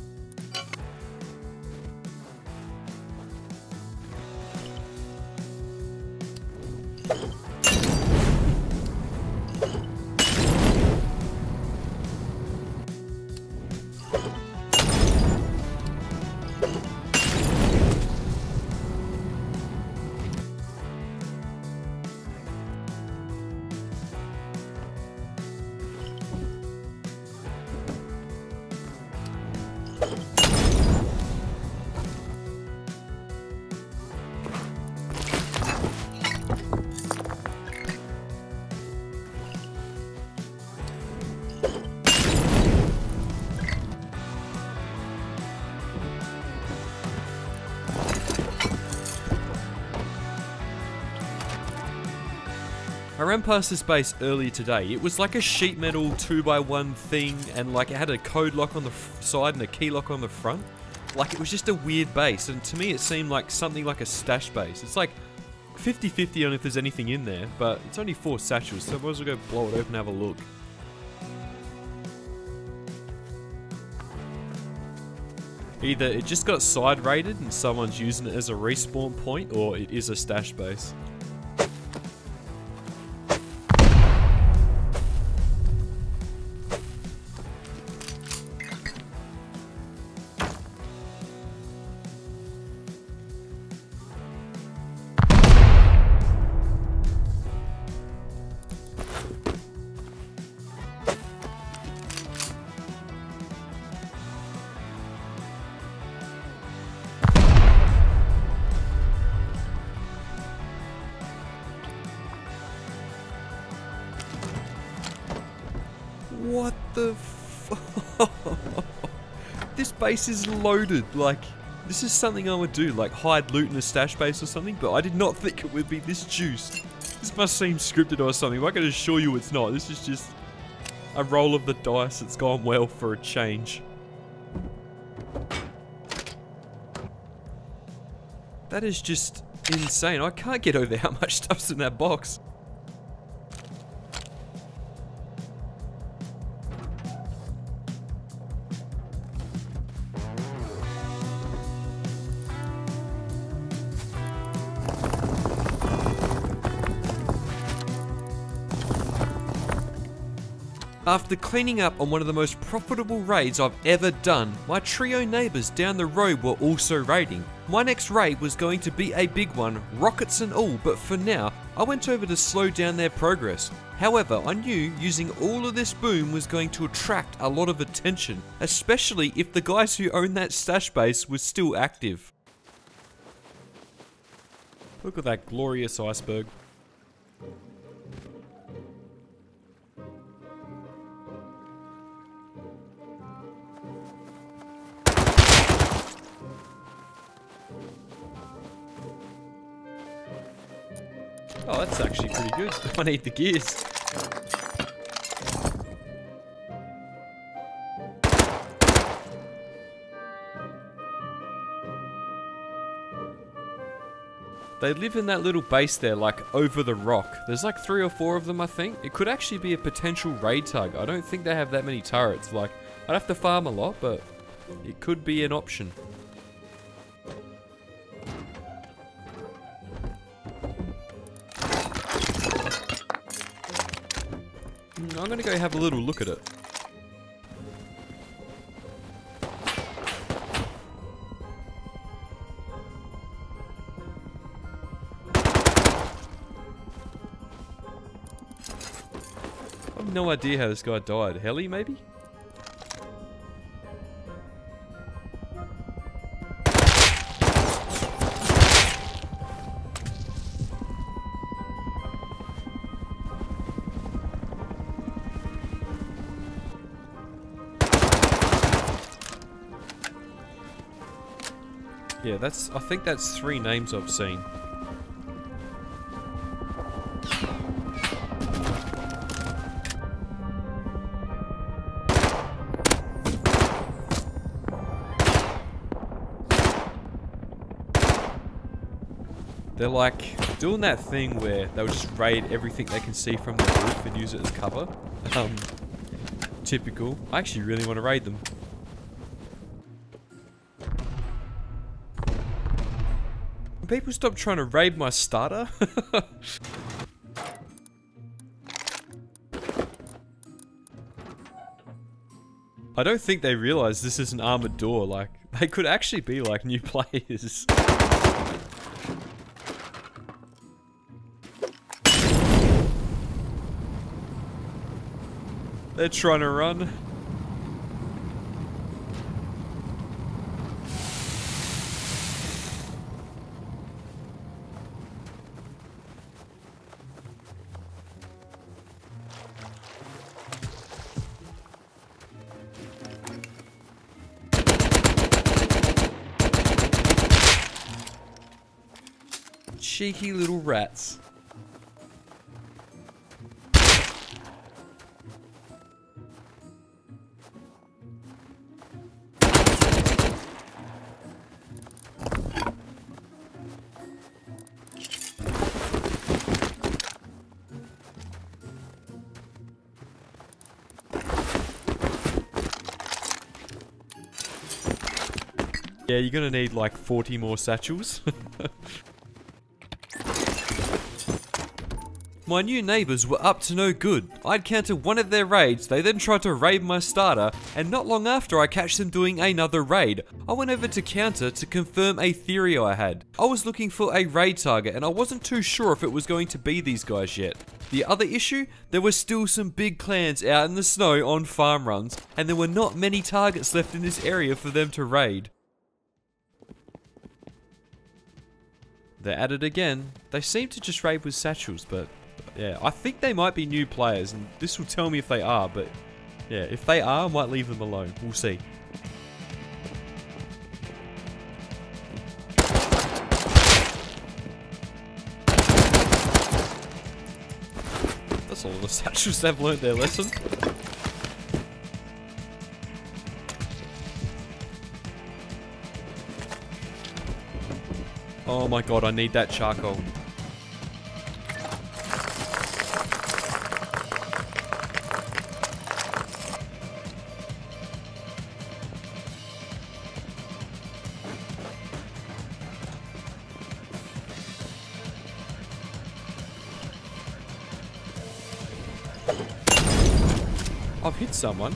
I ran past this base earlier today. It was like a sheet metal 2x1 thing, and like it had a code lock on the side and a key lock on the front. Like, it was just a weird base, and to me it seemed like something like a stash base. It's like 50-50 on if there's anything in there, but it's only 4 satchels, so I might as well go blow it open and have a look. Either it just got side raided and someone's using it as a respawn point, or it is a stash base. What the f- This base is loaded. Like, this is something I would do, like hide loot in a stash base or something, but I did not think it would be this juiced. This must seem scripted or something, but I can assure you it's not. This is just a roll of the dice. It's gone well for a change. That is just insane. I can't get over how much stuff's in that box. After cleaning up on one of the most profitable raids I've ever done, my trio neighbours down the road were also raiding. My next raid was going to be a big one, rockets and all, but for now, I went over to slow down their progress. However, I knew using all of this boom was going to attract a lot of attention, especially if the guys who owned that stash base were still active. Look at that glorious iceberg. Oh, that's actually pretty good. I need the gears. They live in that little base there, like over the rock. There's like 3 or 4 of them, I think. It could actually be a potential raid target. I don't think they have that many turrets. Like, I'd have to farm a lot, but it could be an option. I'm gonna go have a little look at it. I've no idea how this guy died. Heli, maybe? Yeah, that's, I think that's 3 names I've seen. They're like doing that thing where they'll just raid everything they can see from the roof and use it as cover. Typical. I actually really want to raid them. People stop trying to raid my starter. I don't think they realize this is an armored door. Like, they could actually be like new players. They're trying to run. Cheeky little rats. Yeah, you're gonna need like 40 more satchels. My new neighbours were up to no good. I'd countered one of their raids, they then tried to raid my starter, and not long after I catch them doing another raid. I went over to counter to confirm a theory I had. I was looking for a raid target and I wasn't too sure if it was going to be these guys yet. The other issue, there were still some big clans out in the snow on farm runs, and there were not many targets left in this area for them to raid. They're at it again. They seem to just raid with satchels, but yeah, I think they might be new players, and this will tell me if they are, but yeah, if they are, I might leave them alone. We'll see. That's all the satchels, they've learned their lesson. Oh my god, I need that charcoal. I've hit someone.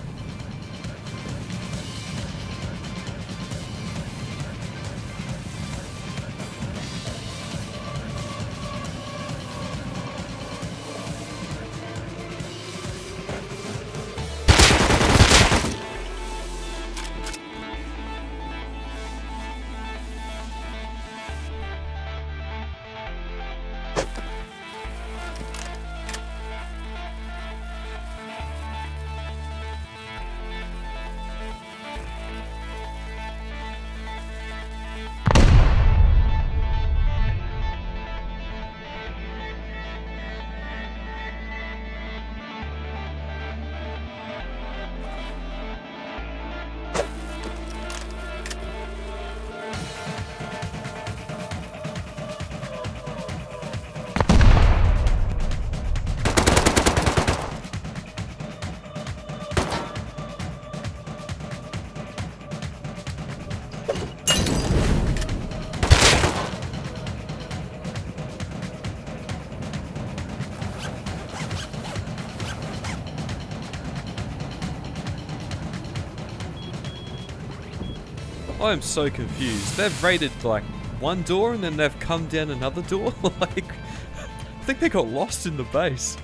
I am so confused. They've raided like one door and then they've come down another door. Like, I think they got lost in the base.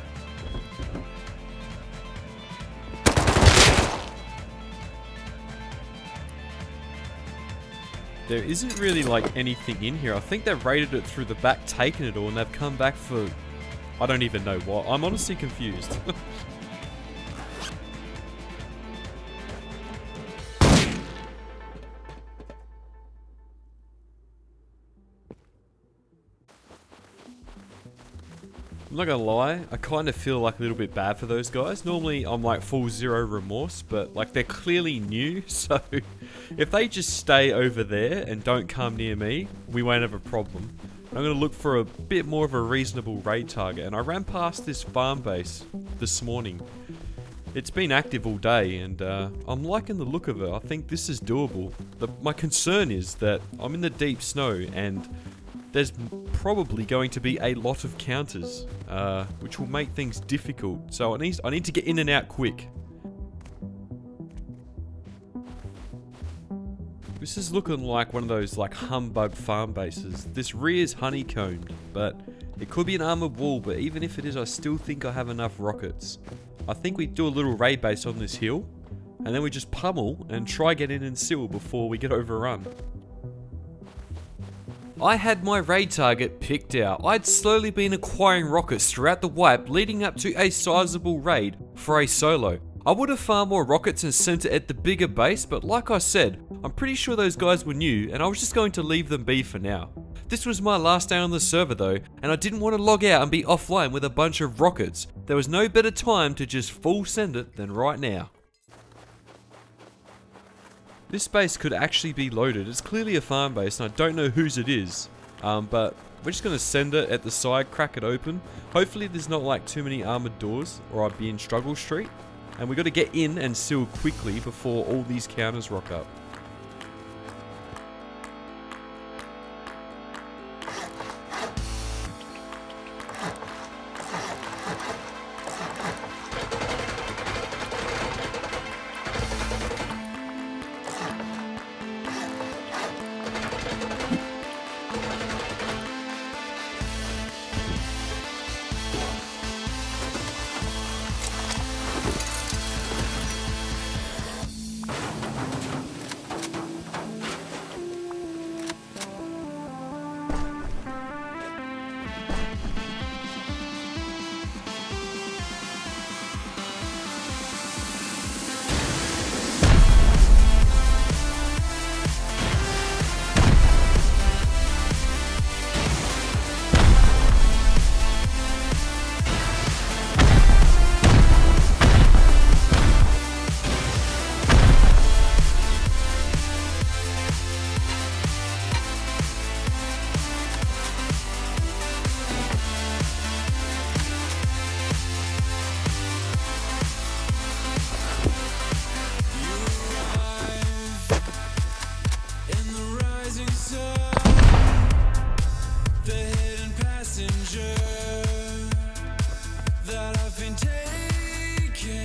There isn't really like anything in here. I think they've raided it through the back, taken it all, and they've come back for I don't even know what. I'm honestly confused. I'm not gonna lie, I kind of feel like a little bit bad for those guys. Normally I'm like full zero remorse, but like they're clearly new, so if they just stay over there and don't come near me, we won't have a problem. I'm gonna look for a bit more of a reasonable raid target, and I ran past this farm base this morning. It's been active all day, and I'm liking the look of it. I think this is doable. My concern is that I'm in the deep snow and there's probably going to be a lot of counters, which will make things difficult. So I need to get in and out quick. This is looking like one of those like humbug farm bases. This rear is honeycombed, but it could be an armored wall. But even if it is, I still think I have enough rockets. I think we do a little raid base on this hill, and then we just pummel and try get in and seal before we get overrun. I had my raid target picked out. I'd slowly been acquiring rockets throughout the wipe leading up to a sizable raid for a solo. I would have farmed more rockets and sent it at the bigger base, but like I said, I'm pretty sure those guys were new and I was just going to leave them be for now. This was my last day on the server though, and I didn't want to log out and be offline with a bunch of rockets. There was no better time to just full send it than right now. This base could actually be loaded. It's clearly a farm base and I don't know whose it is, but we're just going to send it at the side, crack it open. Hopefully there's not like too many armored doors or I'd be in Struggle Street. And we've got to get in and seal quickly before all these counters rock up. That I've been taking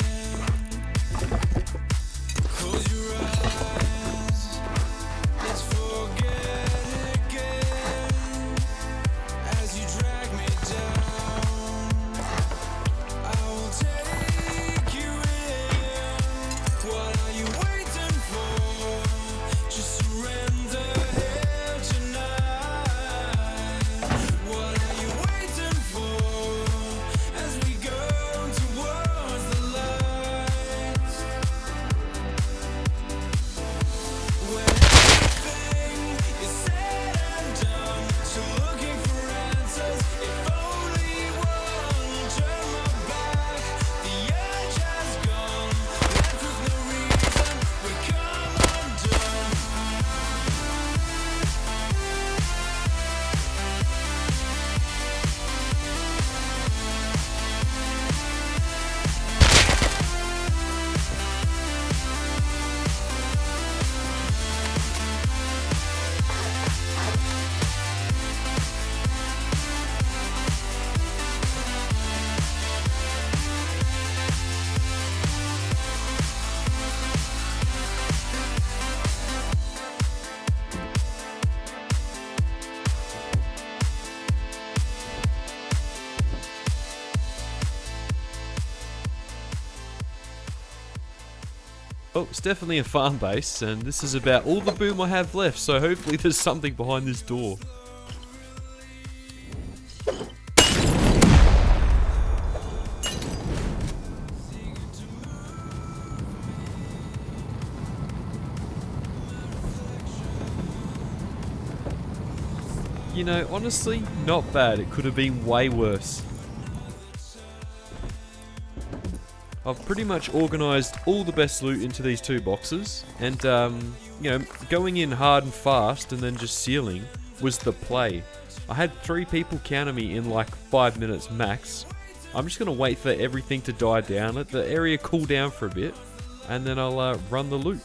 Oh, it's definitely a farm base, and this is about all the boom I have left, so hopefully there's something behind this door. You know, honestly, not bad. It could have been way worse. I've pretty much organised all the best loot into these two boxes, and you know, going in hard and fast and then just sealing was the play. I had 3 people counter me in like 5 minutes max. I'm just going to wait for everything to die down, let the area cool down for a bit, and then I'll run the loot.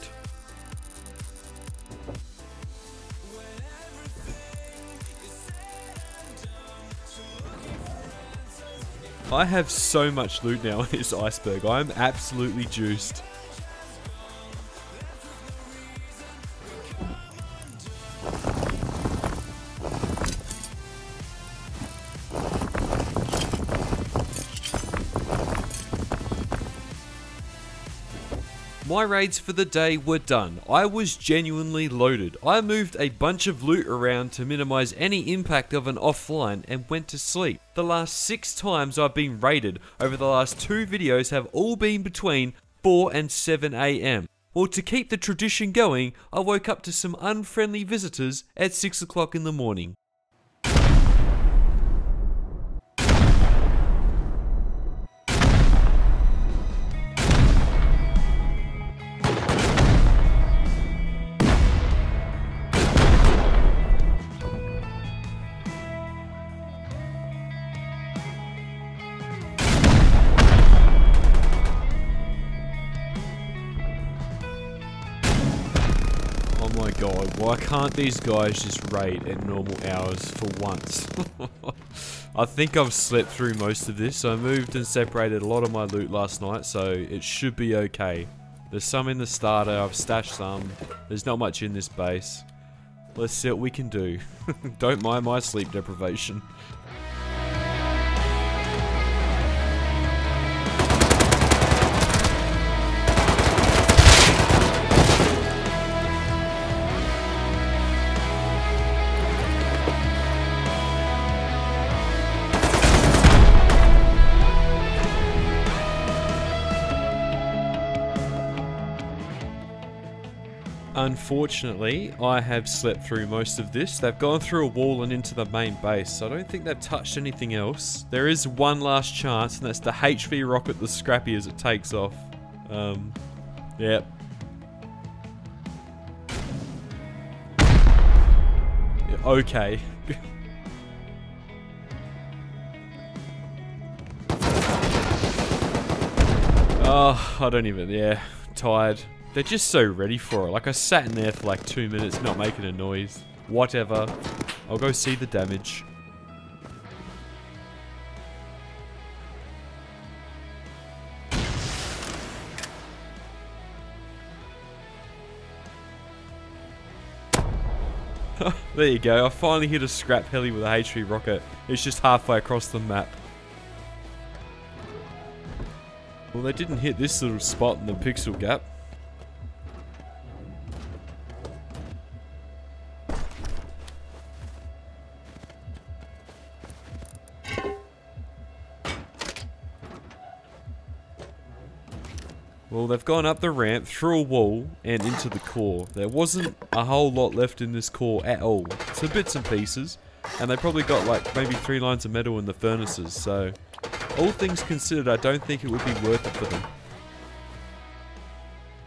I have so much loot now on this iceberg, I am absolutely juiced. My raids for the day were done. I was genuinely loaded. I moved a bunch of loot around to minimize any impact of an offline and went to sleep. The last 6 times I've been raided over the last 2 videos have all been between 4 and 7 a.m. Well, to keep the tradition going, I woke up to some unfriendly visitors at 6 o'clock in the morning. Why can't these guys just raid at normal hours for once? I think I've slept through most of this. I moved and separated a lot of my loot last night, so it should be okay. There's some in the starter, I've stashed some. There's not much in this base. Let's see what we can do. Don't mind my sleep deprivation. Unfortunately, I have slept through most of this. They've gone through a wall and into the main base, so I don't think they've touched anything else. There is one last chance, and that's the HV rocket, the Scrappy, as it takes off. Yep. Okay. Oh, I don't even, yeah, tired. They're just so ready for it. Like, I sat in there for like 2 minutes not making a noise. Whatever. I'll go see the damage. There you go. I finally hit a scrap heli with a HV rocket. It's just halfway across the map. Well, they didn't hit this little spot in the pixel gap. Well, they've gone up the ramp, through a wall, and into the core. There wasn't a whole lot left in this core at all. Some bits and pieces, and they probably got like maybe 3 lines of metal in the furnaces, so all things considered, I don't think it would be worth it for them.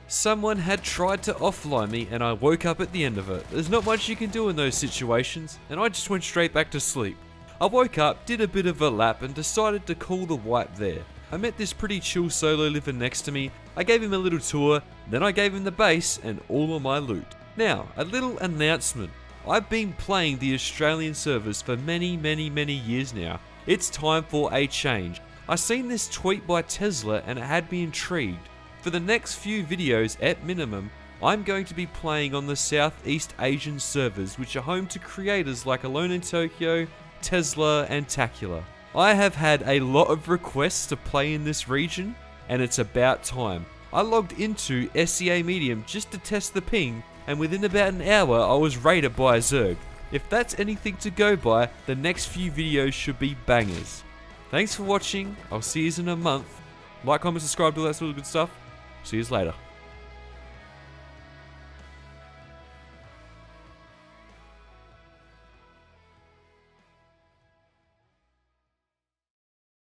Someone had tried to offline me, and I woke up at the end of it. There's not much you can do in those situations, and I just went straight back to sleep. I woke up, did a bit of a lap, and decided to call the wipe there. I met this pretty chill solo liver next to me, I gave him a little tour, then I gave him the base and all of my loot. Now, a little announcement. I've been playing the Australian servers for many years now. It's time for a change. I seen this tweet by Tesla and it had me intrigued. For the next few videos at minimum, I'm going to be playing on the Southeast Asian servers, which are home to creators like Alone in Tokyo, Tesla and Tacular. I have had a lot of requests to play in this region, and it's about time. I logged into SEA Medium just to test the ping, and within about an hour I was raided by a Zerg. If that's anything to go by, the next few videos should be bangers. Thanks for watching, I'll see you in a month. Like, comment, subscribe, do all that sort of good stuff. See you later.